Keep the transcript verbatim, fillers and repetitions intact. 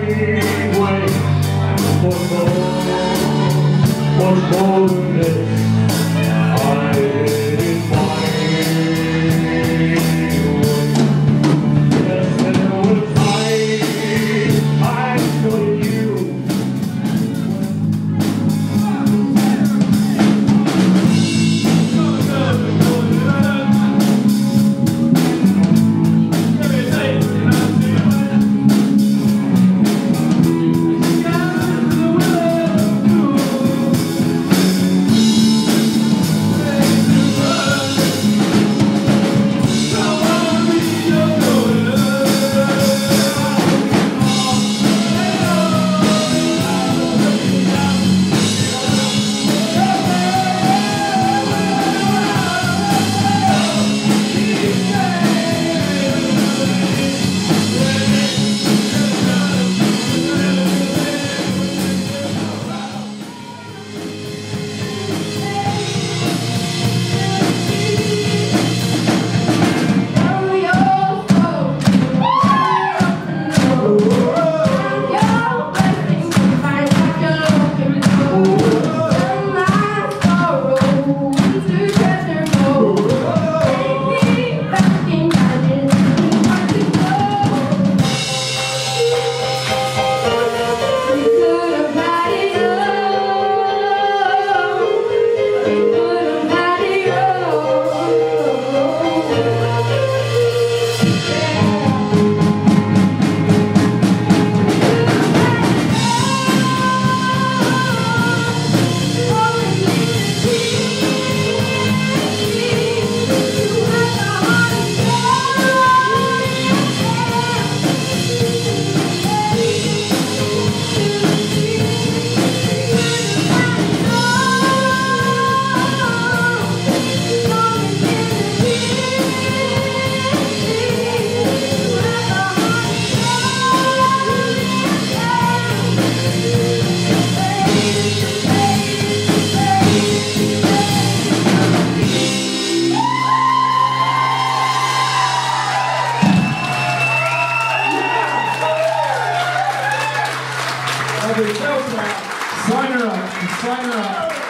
freeway. One more, one more day. Sign her up, sign her up.